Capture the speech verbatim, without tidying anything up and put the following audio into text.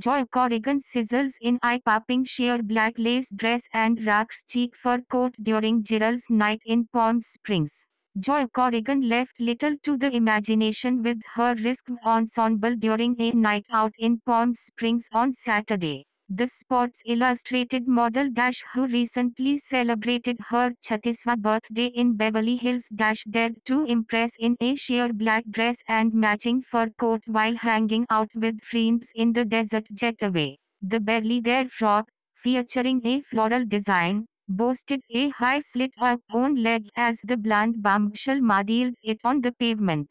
Joy Corrigan sizzles in eye-popping sheer black lace dress and rocks chic fur coat during Gerald's night in Palm Springs. Joy Corrigan left little to the imagination with her Risk ensemble during a night out in Palm Springs on Saturday. The Sports Illustrated model – who recently celebrated her thirty-first birthday in Beverly Hills – dared to impress in a sheer black dress and matching fur coat while hanging out with friends in the desert jetaway. The Barely There frock, featuring a floral design, boasted a high slit up on leg as the blonde bombshell muddied it on the pavement.